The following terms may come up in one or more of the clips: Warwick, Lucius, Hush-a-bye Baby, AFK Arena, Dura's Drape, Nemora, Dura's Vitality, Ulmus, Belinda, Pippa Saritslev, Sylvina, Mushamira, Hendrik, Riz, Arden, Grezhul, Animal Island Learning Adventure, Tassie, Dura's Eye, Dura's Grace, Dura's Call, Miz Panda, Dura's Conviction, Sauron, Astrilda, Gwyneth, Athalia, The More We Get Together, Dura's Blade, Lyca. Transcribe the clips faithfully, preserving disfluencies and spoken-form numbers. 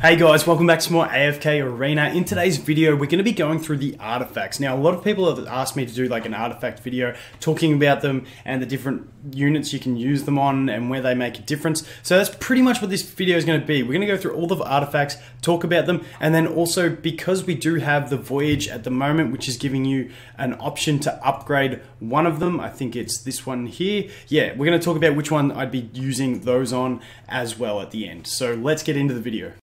Hey guys, welcome back to more A F K Arena. In today's video, we're going to be going through the artifacts. Now, a lot of people have asked me to do like an artifact video, talking about them and the different units you can use them on and where they make a difference. So that's pretty much what this video is going to be. We're going to go through all the artifacts, talk about them, and then also because we do have the Voyage at the moment, which is giving you an option to upgrade one of them. I think it's this one here. Yeah, we're going to talk about which one I'd be using those on as well at the end. So let's get into the video.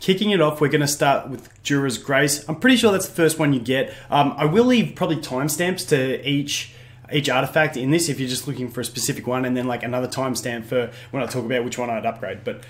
Kicking it off, we're going to start with Dura's Grace. I'm pretty sure that's the first one you get. Um, I will leave probably timestamps to each each artifact in this if you're just looking for a specific one, and then like another timestamp for when I talk about which one I'd upgrade. But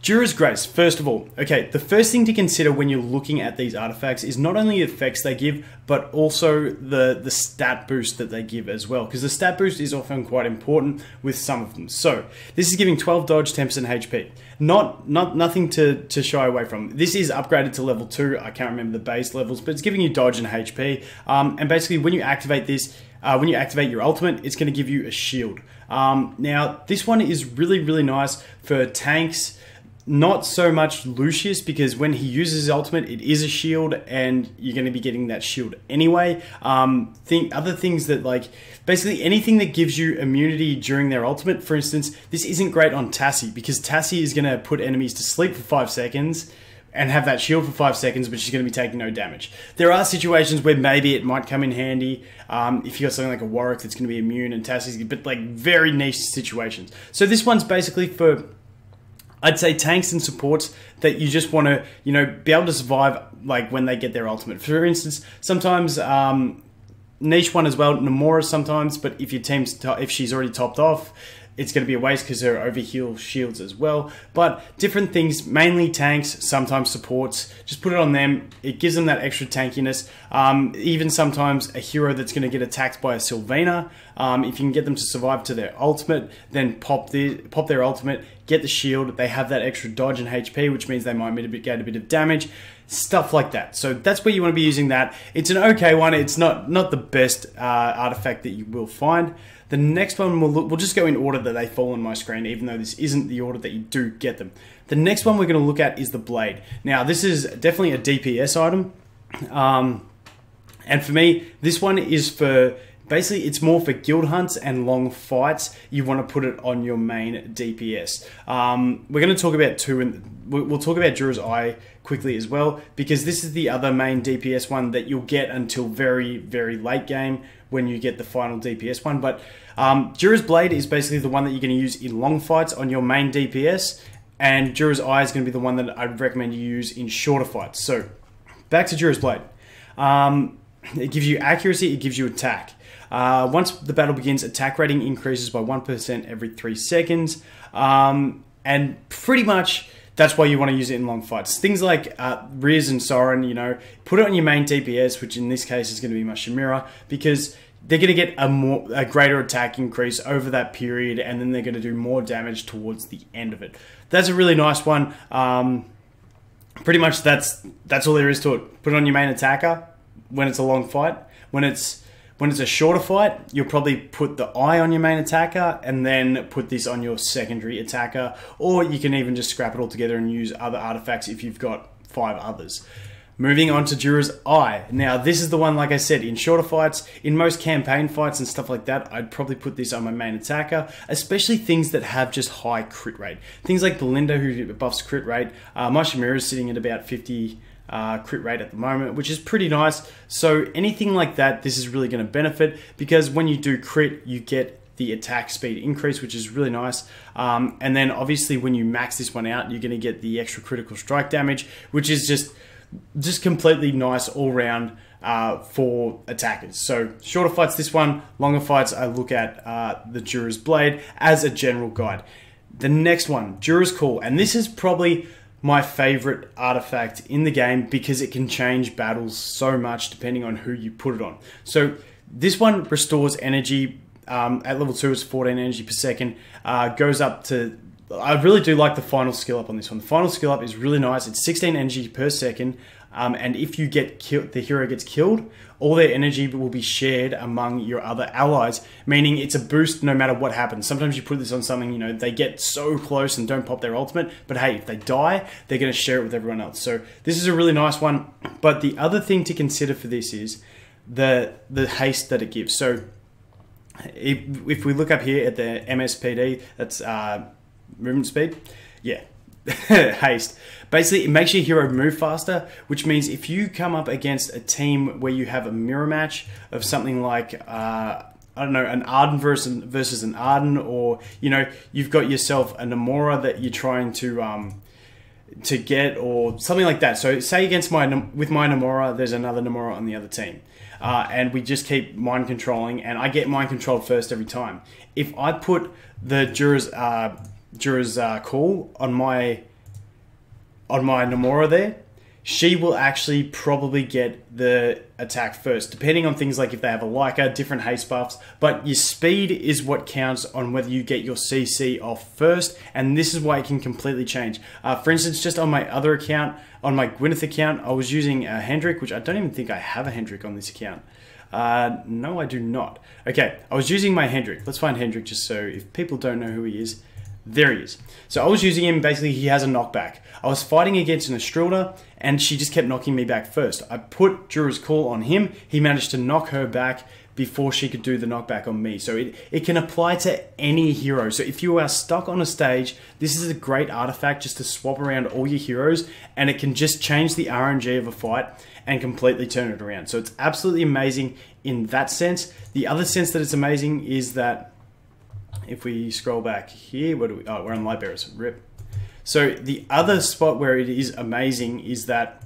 Dura's Grace, first of all. Okay, the first thing to consider when you're looking at these artifacts is not only the effects they give, but also the, the stat boost that they give as well, because the stat boost is often quite important with some of them. So, this is giving twelve dodge, ten percent H P. Not, not nothing to, to shy away from. This is upgraded to level two, I can't remember the base levels, but it's giving you dodge and H P. Um, and basically, when you activate this, Uh, when you activate your ultimate, it's going to give you a shield. Um, now, this one is really, really nice for tanks. Not so much Lucius, because when he uses his ultimate, it is a shield, and you're going to be getting that shield anyway. Um, think other things that, like, basically anything that gives you immunity during their ultimate. For instance, this isn't great on Tassie, because Tassie is going to put enemies to sleep for five seconds, and have that shield for five seconds, but she's going to be taking no damage. There are situations where maybe it might come in handy um, if you got something like a Warwick that's going to be immune and Tassie's, but like very niche situations. So this one's basically for, I'd say, tanks and supports that you just want to, you know, be able to survive like when they get their ultimate. For instance, sometimes um, niche one as well, Nemora sometimes, but if your team's if she's already topped off, it's going to be a waste because her overheal shields as well. But different things, mainly tanks, sometimes supports. Just put it on them. It gives them that extra tankiness. Um, even sometimes a hero that's going to get attacked by a Sylvina. Um, if you can get them to survive to their ultimate, then pop the pop their ultimate, get the shield. They have that extra dodge and H P, which means they might get a bit of damage. Stuff like that. So that's where you want to be using that. It's an okay one. It's not not the best uh, artifact that you will find. The next one, we'll, look, we'll just go in order that they fall on my screen, even though this isn't the order that you do get them. The next one we're going to look at is the Blade. Now, this is definitely a D P S item. Um, and for me, this one is for, basically, it's more for guild hunts and long fights. You want to put it on your main D P S. Um, we're going to talk about two, and we'll talk about Dura's Eye quickly as well, because this is the other main D P S one that you'll get until very, very late game when you get the final D P S one. But um, Dura's Blade is basically the one that you're going to use in long fights on your main D P S, and Dura's Eye is going to be the one that I'd recommend you use in shorter fights. So, back to Dura's Blade. Um, it gives you accuracy, it gives you attack. Uh, once the battle begins, attack rating increases by one percent every three seconds. Um, and pretty much that's why you want to use it in long fights. Things like uh, Riz and Sauron, you know, put it on your main D P S, which in this case is going to be Mushamira, because they're going to get a more a greater attack increase over that period, and then they're going to do more damage towards the end of it. That's a really nice one. Um, pretty much that's, that's all there is to it. Put it on your main attacker when it's a long fight. When it's When it's a shorter fight, you'll probably put the eye on your main attacker and then put this on your secondary attacker, or you can even just scrap it all together and use other artifacts if you've got five others. Moving on to Dura's Eye. Now, this is the one, like I said, in shorter fights, in most campaign fights and stuff like that, I'd probably put this on my main attacker, especially things that have just high crit rate. Things like Belinda, who buffs crit rate. Uh, Mushamira is sitting at about fifty Uh, crit rate at the moment, which is pretty nice. So anything like that, this is really going to benefit, because when you do crit, you get the attack speed increase, which is really nice. Um, and then obviously when you max this one out, you're going to get the extra critical strike damage, which is just just completely nice all round uh, for attackers. So shorter fights, this one. Longer fights, I look at uh, the Dura's Blade as a general guide. The next one, Dura's Call, and this is probably my favorite artifact in the game, because it can change battles so much depending on who you put it on. So this one restores energy. Um, at level two, it's fourteen energy per second. Uh, goes up to, I really do like the final skill up on this one. The final skill up is really nice. It's sixteen energy per second. Um, and if you get killed, the hero gets killed, all their energy will be shared among your other allies, meaning it's a boost no matter what happens. Sometimes you put this on something, you know, they get so close and don't pop their ultimate, but hey, if they die, they're going to share it with everyone else. So this is a really nice one. But the other thing to consider for this is the, the haste that it gives. So if, if we look up here at the M S P D, that's uh, movement speed, yeah. Haste. Basically, it makes your hero move faster, which means if you come up against a team where you have a mirror match of something like, uh, I don't know, an Arden versus, versus an Arden, or, you know, you've got yourself a Nemora that you're trying to um, to get, or something like that. So say against my, with my Nemora, there's another Nemora on the other team. Uh, and we just keep mind controlling, and I get mind controlled first every time. If I put the Dura's... Uh, Dura's uh, call on my on my Nemora there, she will actually probably get the attack first, depending on things like if they have a Lyca, different haste buffs. But your speed is what counts on whether you get your C C off first, and this is why it can completely change. Uh, for instance, just on my other account, on my Gwyneth account, I was using a Hendrik, which I don't even think I have a Hendrik on this account. Uh, no, I do not. Okay, I was using my Hendrik. Let's find Hendrik just so if people don't know who he is. There he is. So I was using him, basically he has a knockback. I was fighting against an Astrilda and she just kept knocking me back first. I put Dura's Call on him, he managed to knock her back before she could do the knockback on me. So it, it can apply to any hero. So if you are stuck on a stage, this is a great artifact just to swap around all your heroes, and it can just change the R N G of a fight and completely turn it around. So it's absolutely amazing in that sense. The other sense that it's amazing is that if we scroll back here, what do we, oh, we're on Light Bearers, rip. So the other spot where it is amazing is that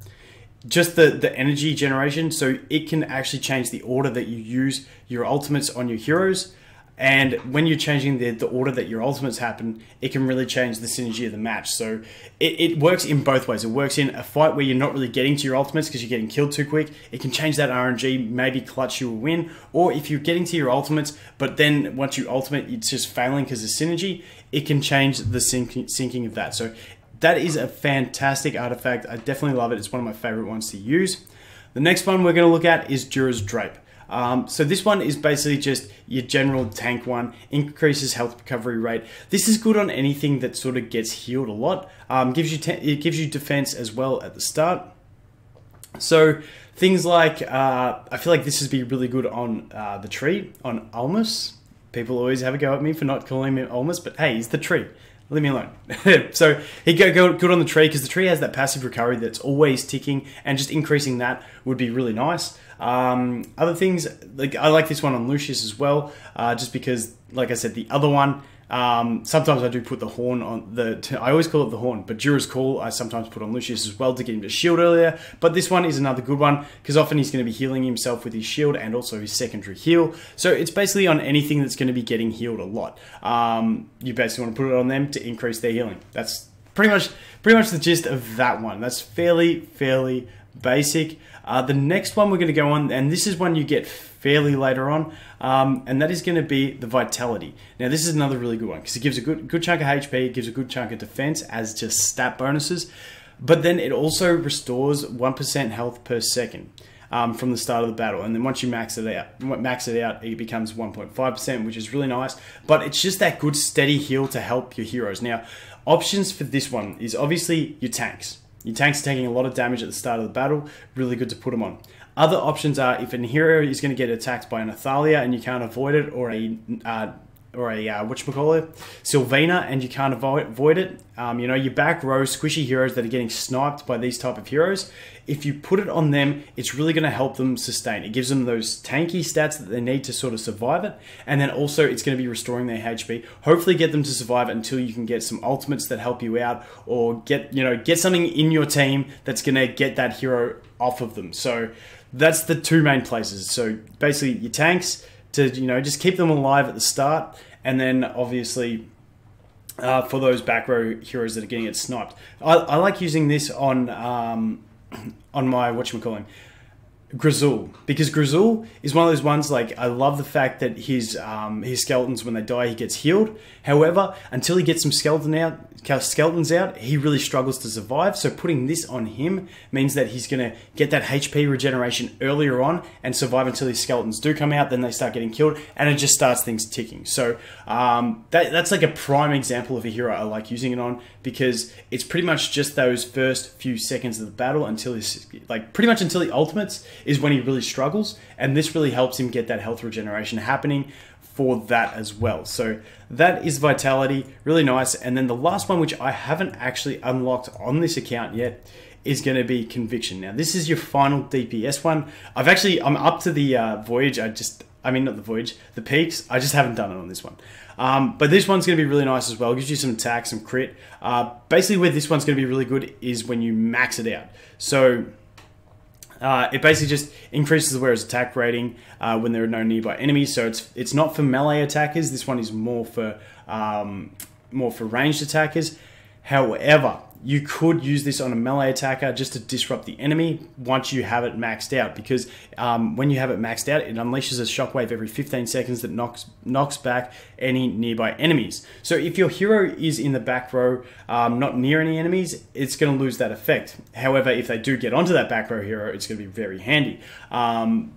just the, the energy generation, so it can actually change the order that you use your ultimates on your heroes. And when you're changing the, the order that your ultimates happen, it can really change the synergy of the match. So it, it works in both ways. It works in a fight where you're not really getting to your ultimates because you're getting killed too quick. It can change that R N G, maybe clutch you a win. Or if you're getting to your ultimates, but then once you ultimate, it's just failing because of synergy, it can change the sinking, sinking of that. So that is a fantastic artifact. I definitely love it. It's one of my favorite ones to use. The next one we're going to look at is Dura's Drape. Um, so this one is basically just your general tank one, increases health recovery rate. This is good on anything that sort of gets healed a lot. Um, gives you it gives you defense as well at the start. So things like, uh, I feel like this would be really good on uh, the tree, on Ulmus. People always have a go at me for not calling him Ulmus, but hey, he's the tree. Leave me alone. So he'd go, go good on the tree because the tree has that passive recovery that's always ticking, and just increasing that would be really nice. Um, other things, like I like this one on Lucius as well, uh, just because, like I said, the other one, um, sometimes I do put the horn on the, I always call it the horn, but Dura's Call I sometimes put on Lucius as well to get him to shield earlier. But this one is another good one because often he's going to be healing himself with his shield and also his secondary heal. So it's basically on anything that's going to be getting healed a lot. Um, you basically want to put it on them to increase their healing. That's pretty much, pretty much the gist of that one. That's fairly, fairly basic. Uh, the next one we're going to go on, and this is one you get fairly later on, um, and that is going to be the Vitality. Now this is another really good one because it gives a good, good chunk of H P, it gives a good chunk of defense as just stat bonuses, but then it also restores one percent health per second um, from the start of the battle, and then once you max it out, max it out, it becomes one point five percent, which is really nice. But it's just that good steady heal to help your heroes. Now options for this one is obviously your tanks. Your tanks are taking a lot of damage at the start of the battle, really good to put them on. Other options are if a hero is going to get attacked by an Athalia and you can't avoid it, or a, uh, or a uh, whatchamacallit, Sylvina, and you can't avoid, avoid it. Um, you know, your back row squishy heroes that are getting sniped by these type of heroes, if you put it on them, it's really going to help them sustain. It gives them those tanky stats that they need to sort of survive it, and then also it's going to be restoring their H P. Hopefully get them to survive it until you can get some ultimates that help you out, or get, you know, get something in your team that's going to get that hero off of them. So that's the two main places. So basically your tanks to, you know, just keep them alive at the start, and then obviously uh, for those back row heroes that are getting it sniped. I, I like using this on um, on my whatchamacallit, Grezhul, because Grezhul is one of those ones, like, I love the fact that his um, his skeletons, when they die, he gets healed. However, until he gets some skeleton out, skeletons out, he really struggles to survive. So putting this on him means that he's going to get that H P regeneration earlier on and survive until his skeletons do come out, then they start getting killed, and it just starts things ticking. So um, that, that's like a prime example of a hero I like using it on, because it's pretty much just those first few seconds of the battle until his, like, pretty much until he ultimates, is when he really struggles, and this really helps him get that health regeneration happening for that as well. So that is Vitality, really nice. And then the last one, which I haven't actually unlocked on this account yet, is going to be Conviction. Now this is your final D P S one. I've actually, I'm up to the uh, Voyage, I just, I mean not the Voyage, the Peaks, I just haven't done it on this one. Um, but this one's going to be really nice as well. It gives you some attack, some crit. Uh, basically where this one's going to be really good is when you max it out. So Uh, it basically just increases the wearer's attack rating uh, when there are no nearby enemies. So it's it's not for melee attackers. This one is more for um, more for ranged attackers. However, you could use this on a melee attacker just to disrupt the enemy once you have it maxed out, because um, when you have it maxed out, it unleashes a shockwave every fifteen seconds that knocks knocks back any nearby enemies. So if your hero is in the back row, um, not near any enemies, it's going to lose that effect. However, if they do get onto that back row hero, it's going to be very handy. Um,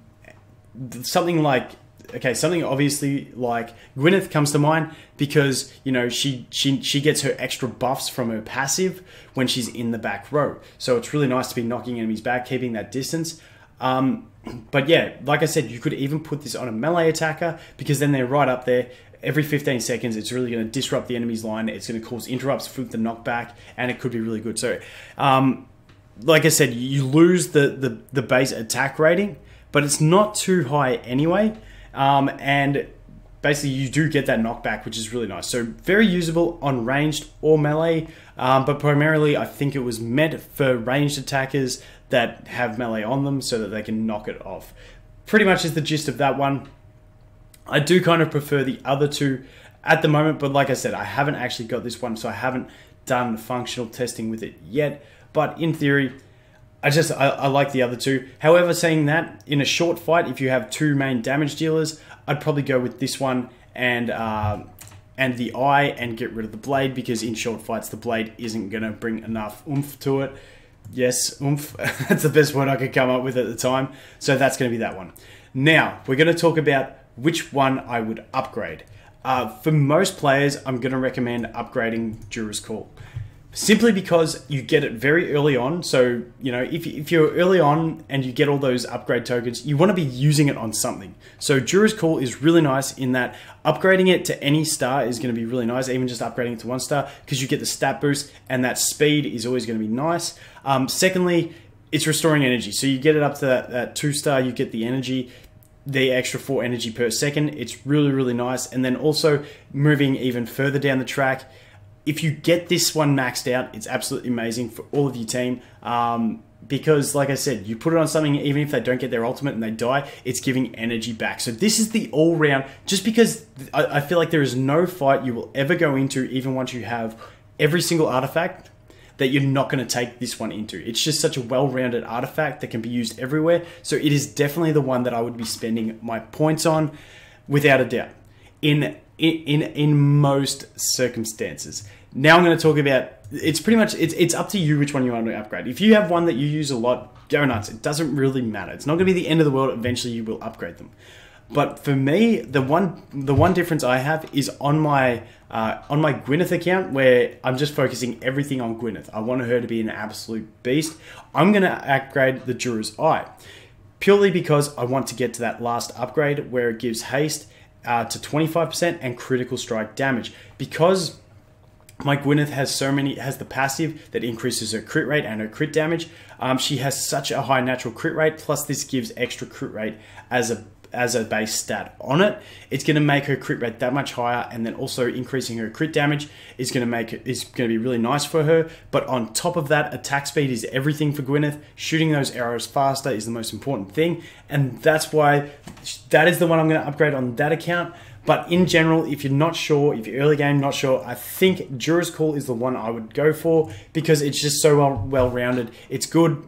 something like... Okay, something obviously like Gwyneth comes to mind, because, you know, she, she she gets her extra buffs from her passive when she's in the back row. So it's really nice to be knocking enemies back, keeping that distance. Um, but yeah, like I said, you could even put this on a melee attacker, because then they're right up there. Every fifteen seconds, it's really going to disrupt the enemy's line. It's going to cause interrupts, flip the knockback, and it could be really good. So, um, like I said, you lose the, the, the base attack rating, but it's not too high anyway. Um, and basically you do get that knockback, which is really nice. So very usable on ranged or melee, um, but primarily I think it was meant for ranged attackers that have melee on them so that they can knock it off. Pretty much is the gist of that one. I do kind of prefer the other two at the moment, but like I said, I haven't actually got this one, so I haven't done functional testing with it yet. But in theory, I just, I, I like the other two. However, saying that, in a short fight, if you have two main damage dealers, I'd probably go with this one and uh, and the eye and get rid of the blade, because in short fights, the blade isn't going to bring enough oomph to it. Yes, oomph. That's the best word I could come up with at the time. So that's going to be that one. Now, we're going to talk about which one I would upgrade. Uh, for most players, I'm going to recommend upgrading Dura's Call, simply because you get it very early on. So, you know, if, if you're early on and you get all those upgrade tokens, you want to be using it on something. So Dura's Call is really nice in that upgrading it to any star is going to be really nice, even just upgrading it to one star, because you get the stat boost and that speed is always going to be nice. Um, secondly, it's restoring energy. So you get it up to that, that two star, you get the energy, the extra four energy per second. It's really, really nice. And then also moving even further down the track, if you get this one maxed out, it's absolutely amazing for all of your team, um, because like I said, you put it on something, even if they don't get their ultimate and they die, it's giving energy back. So this is the all round, just because I, I feel like there is no fight you will ever go into, even once you have every single artifact, that you're not going to take this one into. It's just such a well-rounded artifact that can be used everywhere. So it is definitely the one that I would be spending my points on, without a doubt, in in, in most circumstances. Now I'm going to talk about, it's pretty much, it's, it's up to you which one you want to upgrade. If you have one that you use a lot, go nuts. It doesn't really matter. It's not going to be the end of the world. Eventually you will upgrade them. But for me, the one the one difference I have is on my uh, on my Gwyneth account, where I'm just focusing everything on Gwyneth. I want her to be an absolute beast. I'm going to upgrade the Dura's Eye, purely because I want to get to that last upgrade where it gives haste uh, to twenty-five percent and critical strike damage, because my Gwyneth has so many, has the passive that increases her crit rate and her crit damage. Um, she has such a high natural crit rate, plus this gives extra crit rate as a as a base stat on it. It's going to make her crit rate that much higher, and then also increasing her crit damage is going to make it, is going to be really nice for her. But on top of that, attack speed is everything for Gwyneth. Shooting those arrows faster is the most important thing, and that's why that is the one I'm going to upgrade on that account. But in general, if you're not sure, if you're early game, not sure, I think Dura's Call is the one I would go for, because it's just so well, well rounded. It's good.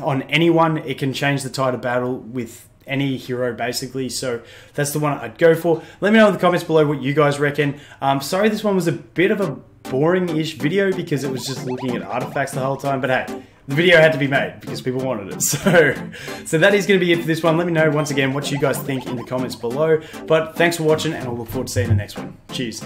on anyone. It can change the tide of battle with any hero, basically. So that's the one I'd go for. Let me know in the comments below what you guys reckon. Um, sorry this one was a bit of a boring-ish video because it was just looking at artifacts the whole time, but hey, the video had to be made because people wanted it. So, so that is going to be it for this one. Let me know once again what you guys think in the comments below. But thanks for watching, and I'll look forward to seeing you in the next one. Cheers.